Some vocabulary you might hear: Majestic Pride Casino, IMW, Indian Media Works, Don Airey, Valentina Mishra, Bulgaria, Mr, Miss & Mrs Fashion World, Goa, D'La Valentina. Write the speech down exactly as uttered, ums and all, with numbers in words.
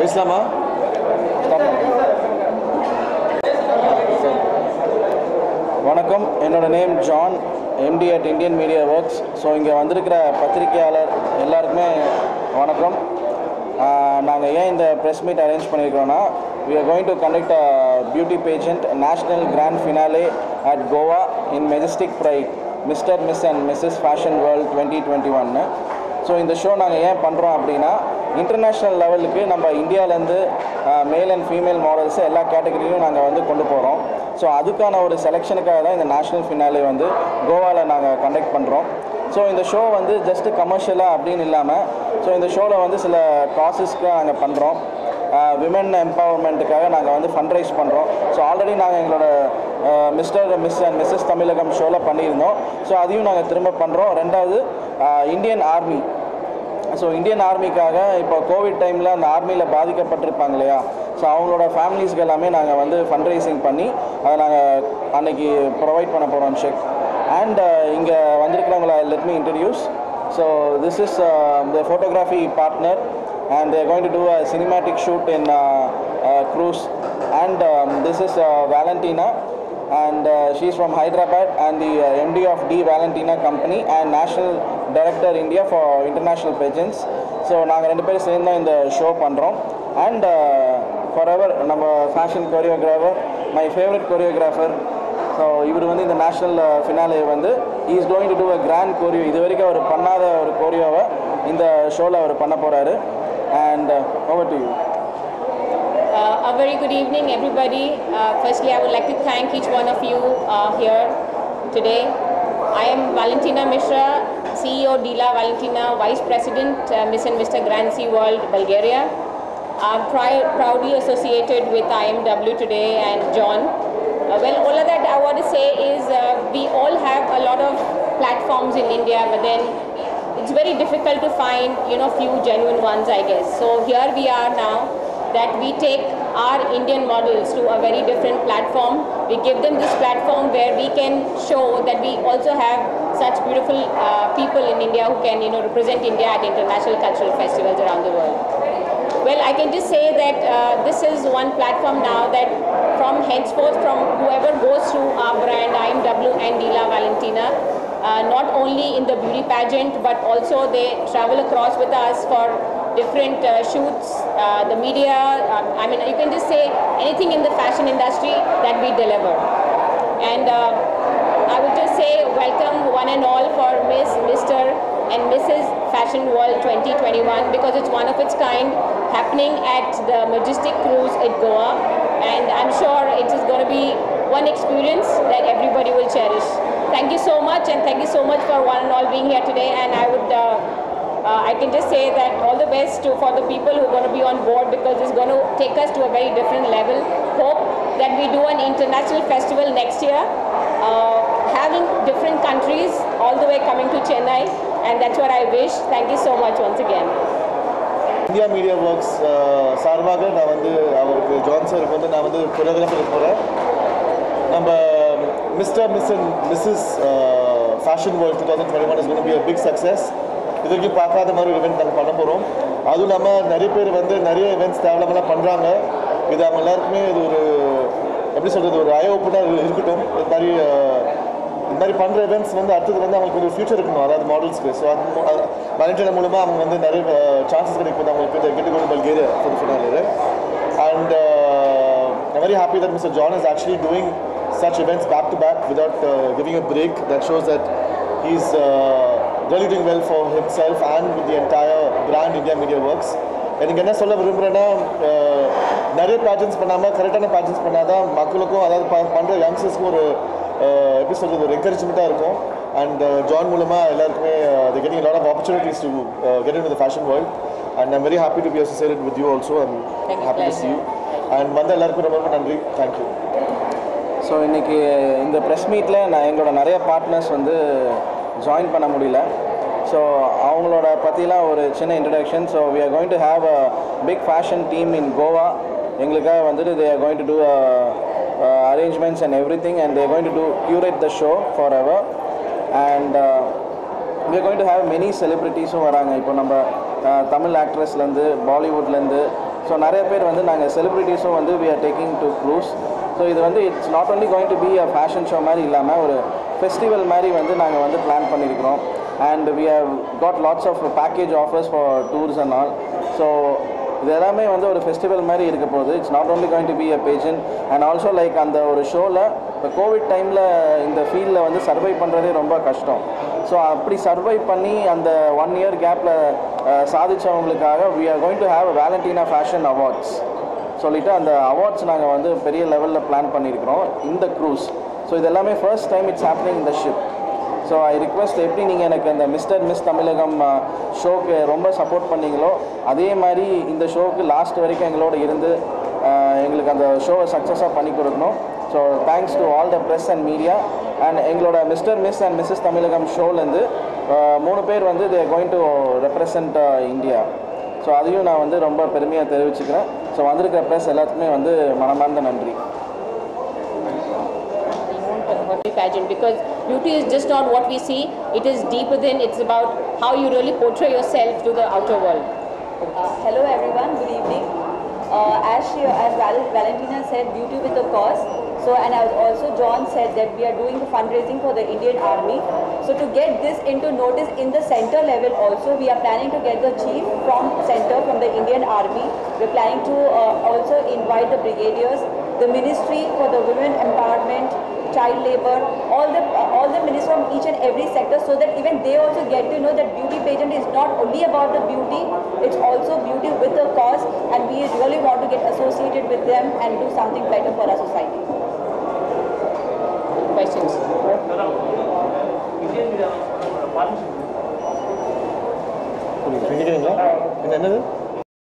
Beslama வணக்கம் என்னோட name John MD at Indian Media Works so இங்க வந்திருக்கிற பத்திரிக்கையாளர் எல்லாருக்குமே வணக்கம் நாங்க ஏன் இந்த press meet arrange பண்ணிருக்கோம்னா we are going to conduct a beauty pageant a national grand finale at Goa in Majestic Pride Mr Miss and Mrs Fashion World twenty twenty-one so இந்த ஷோ நாங்க ஏன் பண்றோம் அப்படினா इंटरनेशनल लेवल के नम्बर India male and female models एल्ला कैटेगरियम नांगा वंदु कोंडु पोरोम सो अदुक्काना ओरु सेलेक्शनुक्काग तान इंद नेशनल फिनाले वंदु गोवाल नांगा कंडक्ट पण्रोम सो इंद शो वंदु जस्ट कमर्शियला अप्पडिनु इल्लामा सो इंद शोला वंदु सिला कासेस्क्कु नांगा पण्रोम विमेन एम्पावरमेंटुक्काग नांगा वंदु फंड रेज पण्रोम सो ऑलरेडी नांगा एंगलोड mister miss and Mrs Tamilagam शोला पण्णिरुंदोम सो अदैयुम नांगा तिरुम्ब पण्रोम रेंडावदु Indian army so Indian army இப்போ கோவிட் டைம்ல அந்த ஆர்மில பாதிக்கப்பட்டிருப்பாங்க இல்லையா சோ அவங்களோட ஃபேமிலிஸ் எல்லாமே நாங்க வந்து ஃபண்ட் ரைசிங் பண்ணி அதை நாங்க அன்னைக்கு ப்ரொவைட் பண்ண போறோம் செக் அண்ட் இங்க வந்திருக்கவங்கள let me introduce so this is uh, the photography partner and they are going to do a cinematic shoot in uh, uh, cruise and um, this is uh, Valentina and uh, she is from Hyderabad and the uh, M D of D Valentina company and national director India for international pageants so naanga rendu per serna indha show pandrom and uh, forever nama fashion choreographer my favorite choreographer so ivaru vandu indha national uh, finale vandu he is going to do a grand choreo iduvarika avaru pannada oru choreo va indha show la avaru panna poraru and uh, over to you uh, a very good evening everybody uh, firstly I would like to thank each one of you uh, here today I am Valentina Mishra C E O D'La Valentina, Vice President uh, Miss and Mr Grand Sea World Bulgaria. I'm pr proudly associated with I M W today and John. Uh, well, all of that I want to say is uh, we all have a lot of platforms in India, but then it's very difficult to find, you know, few genuine ones, I guess. So here we are now that we take our Indian models to a very different platform. We give them this platform where we can show that we also have such beautiful uh, people in India who can, you know, represent India at international cultural festivals around the world. Well, I can just say that uh, this is one platform now that from henceforth, from whoever goes through our brand, I M W and D'La Valentina, uh, not only in the beauty pageant, but also they travel across with us for different uh, shoots, uh, the media, uh, I mean, you can just say anything in the fashion industry that we deliver. And uh, I would just say welcome one and all for Miss, Mister and Missus Fashion World twenty twenty-one because it's one of its kind happening at the Majestic Cruise at Goa and I'm sure it is going to be one experience that everybody will cherish. Thank you so much and thank you so much for one and all being here today and I would uh, uh, I can just say that all the best to, for the people who are going to be on board because it's going to take us to a very different level. Hope that we do an international festival next year. Uh, having different countries all the way coming to Chennai and that's what I wish. Thank you so much once again. India Media Works சார்பாக நான் வந்து அவருக்கு ஜான்சருக்கு வந்து நான் வந்து choreographer போறேன். நம்ம Mister Miss and Missus Fashion World twenty twenty-one is going to be a big success. இதுக்கு பார்க்காத மாதிரி event நம்ம பண்ண போறோம். அது நம்ம நிறைய பேர் வந்து நிறைய events தேவலமா பண்றாங்க. இது நம்ம எல்லாருமே இது ஒரு எப்படி சொல்றது ஒரு ஐ ஓபனர் இருக்கட்டும். இந்த மாதிரி இந்த மாதிரி பண்ணுற இவெண்ட்ஸ் வந்து அடுத்தது வந்து அவங்களுக்கு கொஞ்சம் ஃபியூச்சர் இருக்கணும் அதாவது மாடல்ஸ்க்கு ஸோ அது வலண்டினா மூலமாக அவங்க வந்து நிறைய சான்சஸ் கிடைக்கும் அவங்களுக்கு இந்த கெட்டுக்கொண்டு Bulgaria full finale and I very happy that mister John is actually doing such events back to back without giving a break that shows that he is really doing well for himself and with the entire brand India media works எனக்கு என்ன சொல்ல விரும்புகிறேன்னா நிறைய patterns பண்ணாமல் கரெக்டான patterns பண்ணால் தான் மக்களுக்கும் அதாவது பண்ணுற யங்ஸ்டர்ஸ்க்கும் ஒரு எப்படி சொல்கிறது ஒரு என்கரேஜ்மெண்ட்டாக இருக்கும் அண்ட் ஜான் மூலமாக எல்லாருக்குமே அது getting a lot of opportunities to uh, get into the fashion world and I'm very happy to be associated with you also and happy to see you and வந்த எல்லாருக்கும் ரொம்ப ரொம்ப நன்றி thank you ஸோ இன்றைக்கி இந்த press மீட்டில் நான் எங்களோட நிறைய பார்ட்னர்ஸ் வந்து ஜாயின் பண்ண முடியல ஸோ அவங்களோட பற்றிலாம் ஒரு சின்ன introduction so we are going to have a big fashion team in Goa எங்களுக்காக வந்துட்டு they are going to do a Uh, arrangements and everything and they're going to do curate the show forever and uh, we're going to have many celebrities who varanga ipo namba Tamil actress la and Bollywood la and So நிறைய பேர் வந்து நாங்கள் செலிபிரிட்டிஸும் வந்து we are taking to cruise. So இது வந்து it's not only going to be a fashion show மாதிரி இல்லாமல் ஒரு ஃபெஸ்டிவல் மாதிரி வந்து நாங்கள் வந்து பிளான் பண்ணியிருக்கிறோம். And we have got lots of package offers for tours and all. So இது எல்லாமே வந்து ஒரு ஃபெஸ்டிவல் மாதிரி இருக்க போகுது. It's not only going to be a pageant and also like அந்த ஒரு ஷோவில் இப்போ கோவிட் டைமில் இந்த ஃபீல்டில் வந்து சர்வை பண்ணுறதே ரொம்ப கஷ்டம். ஸோ அப்படி சர்வை பண்ணி அந்த ஒன் இயர் கேப்பில் சாதித்தவங்களுக்காக we are going to have a Valentina Fashion Awards சொல்லிவிட்டு அந்த அவார்ட்ஸ் நாங்கள் வந்து பெரிய லெவலில் பிளான் பண்ணியிருக்கிறோம் இந்த க்ரூஸ். ஸோ இது எல்லாமே ஃபர்ஸ்ட் டைம் இட்ஸ் ஹேப்பனிங் இந்த ஷிப். ஸோ ஐ ரிக்வெஸ்ட் எப்படி நீங்கள் எனக்கு அந்த மிஸ்டர் மிஸ் தமிழகம் ஷோக்கு ரொம்ப சப்போர்ட் பண்ணிங்களோ அதே மாதிரி இந்த ஷோக்கு லாஸ்ட் வரைக்கும் எங்களோட இருந்து எங்களுக்கு அந்த ஷோவை சக்ஸஸாக பண்ணி கொடுக்கணும். So thanks to all the press and media and எங்களோட mister miss and Mrs Tamilagam ஷோலேருந்து மூணு பேர் வந்து they going to represent India. So அதையும் நான் வந்து ரொம்ப பெருமையாக தெரிவிச்சுக்கிறேன். ஸோ வந்திருக்கிற ப்ரெஸ் எல்லாத்துக்குமே வந்து மனமார்ந்த நன்றி. Pageant, because beauty is just not what we see, it is deep within. It's about how you really portray yourself to the outer world. Uh, hello everyone, good evening. Uh, as she, as Valentina said, beauty with a cause. So, and as also John said that we are doing the fundraising for the Indian Army. So to get this into notice in the center level also, we are planning to get the chief from center from the Indian Army. We are planning to uh, also invite the brigadiers, the Ministry for the Women Empowerment, child labor, all the uh, all the ministers from each and every sector, so that even they also get to know that beauty pageant is not only about the beauty, it's also beauty with a cause, and we really want to get associated with them and do something better for our society. Questions? Indian partnership. What is it? What is it?